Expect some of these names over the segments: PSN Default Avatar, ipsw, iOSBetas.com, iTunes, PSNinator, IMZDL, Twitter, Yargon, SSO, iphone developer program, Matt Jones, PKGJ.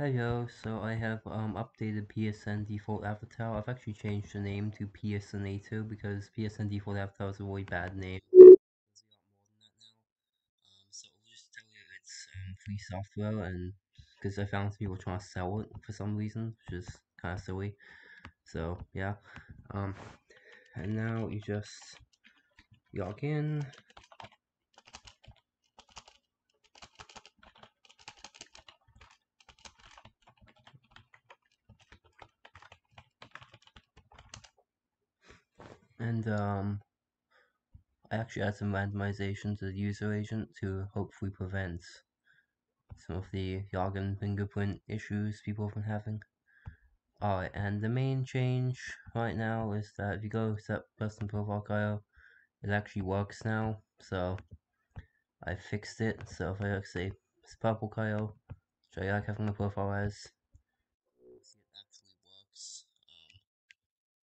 Hey yo, so I have updated PSN Default Avatar. I've actually changed the name to PSNinator because PSN Default Avatar is a really bad name. So I'll just tell you it's free software, and because I found people trying to sell it for some reason, which is kind of silly. So yeah, and now you just log in. And I actually add some randomization to the user agent to hopefully prevent some of the Yargon fingerprint issues people have been having. Alright, and the main change right now is that if you go set custom profile color, it actually works now. So I fixed it. So if I like, say it's purple color, which I like having a profile as,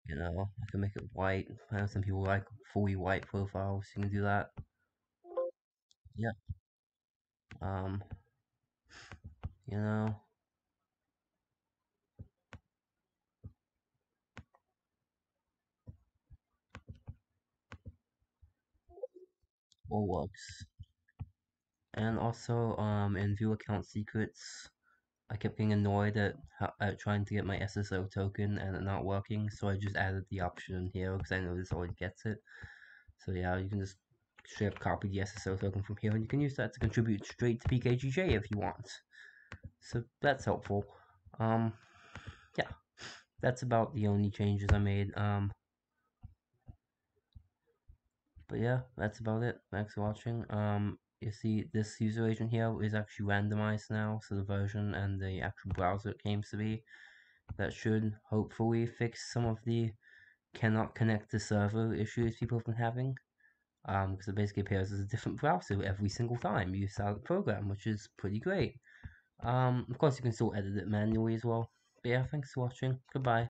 you know, I can make it white. I know some people like fully white profiles, you can do that. Yep. You know. All works. And also, in view account secrets, I kept getting annoyed at trying to get my SSO token and it not working, so I just added the option here because I know this already gets it. So yeah, you can just straight up copy the SSO token from here, and you can use that to contribute straight to PKGJ if you want. So that's helpful. Yeah, that's about the only changes I made. But yeah, that's about it. Thanks for watching. You see, this user agent here is actually randomized now, so the version and the actual browser it claims to be. That should hopefully fix some of the cannot connect to server issues people have been having, because it basically appears as a different browser every single time you start the program, which is pretty great. Of course, you can still edit it manually as well. But yeah, thanks for watching. Goodbye.